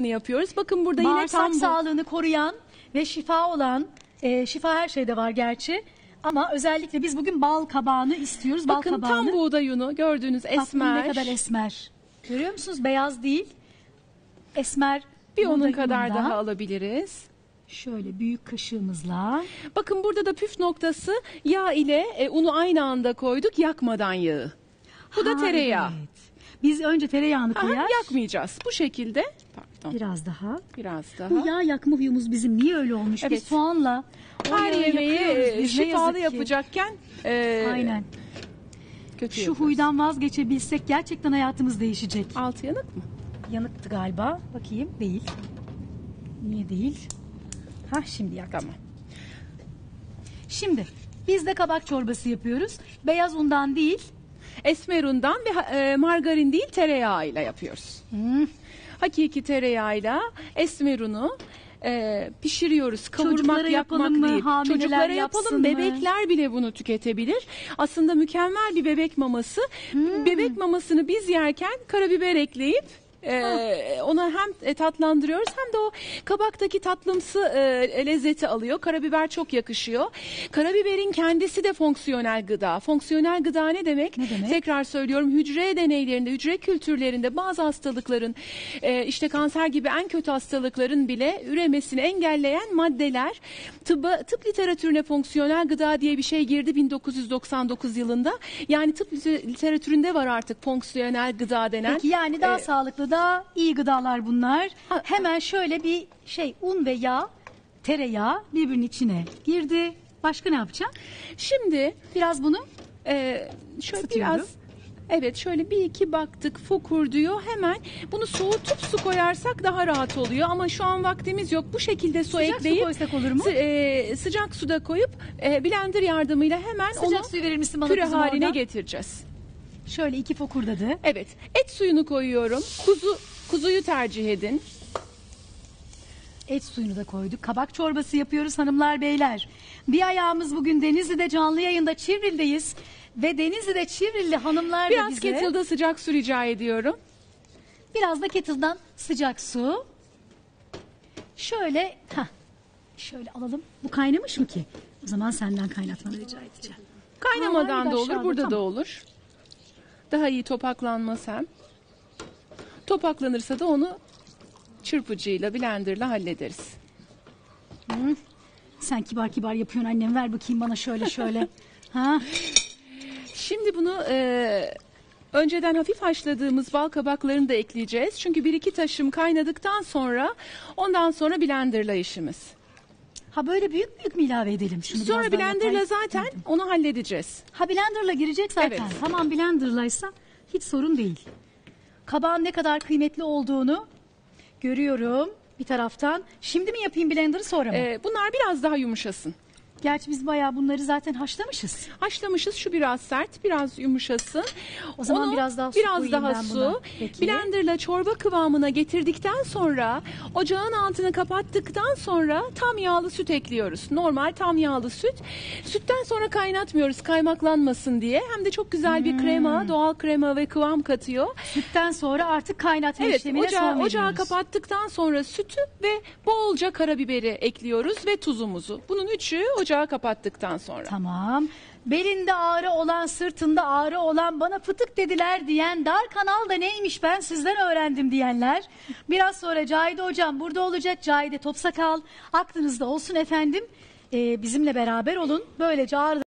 yapıyoruz. Bakın burada bağırsak yine sağlığını koruyan ve şifa olan, şifa her şeyde var gerçi. Ama özellikle biz bugün bal kabağını istiyoruz. Bal bakın kabağını, tam buğday unu gördüğünüz esmer. Ne kadar esmer. Görüyor musunuz? Beyaz değil. Esmer. Bir onun kadar yununda daha alabiliriz. Şöyle büyük kaşığımızla. Bakın burada da püf noktası yağ ile unu aynı anda koyduk, yakmadan yağı. Bu da tereyağı. Evet. Biz önce tereyağını koyar. Aha, yakmayacağız. Bu şekilde. Pardon. Biraz daha. Biraz daha. Bu yağ yakma huyumuz bizim niye öyle olmuş? Evet. Biz soğanla her yemeği şifalı yapacakken. Aynen. Kötü şu yapıyoruz. Huydan vazgeçebilsek gerçekten hayatımız değişecek. Altı yanık mı? Yanıktı galiba. Bakayım. Değil. Niye değil? Hah, şimdi yaktım. Tamam. Şimdi biz de kabak çorbası yapıyoruz. Beyaz undan değil, esmer undan ve margarin değil, tereyağıyla yapıyoruz. Hmm. Hakiki tereyağıyla esmer unu pişiriyoruz. Kavurmak, çocuklara yapmak mı, değil. Çocuklara yapalım. Bebekler bile bunu tüketebilir. Aslında mükemmel bir bebek maması. Hmm. Bebek mamasını biz yerken karabiber ekleyip ona hem tatlandırıyoruz hem de o kabaktaki tatlımsı lezzeti alıyor. Karabiber çok yakışıyor. Karabiberin kendisi de fonksiyonel gıda. Fonksiyonel gıda ne demek? Ne demek? Tekrar söylüyorum, hücre deneylerinde, hücre kültürlerinde bazı hastalıkların, işte kanser gibi en kötü hastalıkların bile üremesini engelleyen maddeler. Tıp literatürüne fonksiyonel gıda diye bir şey girdi 1999 yılında. Yani tıp literatüründe var artık fonksiyonel gıda denen. Peki yani daha sağlıklı, daha iyi gıdalar bunlar. Hemen şöyle bir şey, un ve yağ, tereyağı birbirinin içine girdi. Başka ne yapacağım? Şimdi biraz bunu şöyle ısıtıyorum. Biraz, evet, şöyle bir iki baktık, fokur diyor. Hemen bunu soğutup su koyarsak daha rahat oluyor. Ama şu an vaktimiz yok. Bu şekilde su sıcak ekleyip. Sıcak su koysak olur mu? Sıcak suda koyup blender yardımıyla hemen sıcak onu verir misin bana püre haline oradan getireceğiz. Şöyle iki fokurdadı. Evet. Et suyunu koyuyorum. Kuzuyu tercih edin. Et suyunu da koyduk. Kabak çorbası yapıyoruz hanımlar beyler. Bir ayağımız bugün Denizli'de canlı yayında, Çivril'deyiz. Ve Denizli'de Çivril'li hanımlar da bize. Biraz kettle'da sıcak su rica ediyorum. Biraz da kettle'dan sıcak su. Şöyle, şöyle alalım. Bu kaynamış mı ki? O zaman senden kaynatmanı rica edeceğim. Kaynamadan da olur, burada da olur. Daha iyi topaklanmaz hem. Topaklanırsa da onu çırpıcıyla, blenderla hallederiz. Hı. Sen kibar kibar yapıyorsun annem. Ver bakayım bana şöyle şöyle. Ha. Şimdi bunu önceden hafif haşladığımız bal kabaklarını da ekleyeceğiz. Çünkü bir iki taşım kaynadıktan sonra ondan sonra blenderla işimiz. Ha, böyle büyük büyük mi ilave edelim? Şimdi sonra blenderla zaten onu halledeceğiz. Ha, blenderla girecek zaten. Evet. Tamam, blenderlaysa hiç sorun değil. Kabağın ne kadar kıymetli olduğunu görüyorum bir taraftan. Şimdi mi yapayım blenderı, sonra mı? Bunlar biraz daha yumuşasın. Gerçi biz bayağı bunları zaten haşlamışız. Haşlamışız. Şu biraz sert, biraz yumuşasın. O zaman onu biraz daha su koyayım ben buna. Blenderla çorba kıvamına getirdikten sonra, ocağın altını kapattıktan sonra tam yağlı süt ekliyoruz. Normal tam yağlı süt. Sütten sonra kaynatmıyoruz, kaymaklanmasın diye. Hem de çok güzel bir krema, doğal krema ve kıvam katıyor. Sütten sonra artık kaynatma işlemine son veriyoruz. Ocağı kapattıktan sonra sütü ve bolca karabiberi ekliyoruz ve tuzumuzu. Bunun üçü ocağı kapattıktan sonra. Tamam. Belinde ağrı olan, sırtında ağrı olan, bana fıtık dediler diyen, dar kanal da neymiş ben sizden öğrendim diyenler. Biraz sonra Cahide hocam burada olacak. Cahide Topsakal aklınızda olsun efendim. Bizimle beraber olun. Böylece ağrı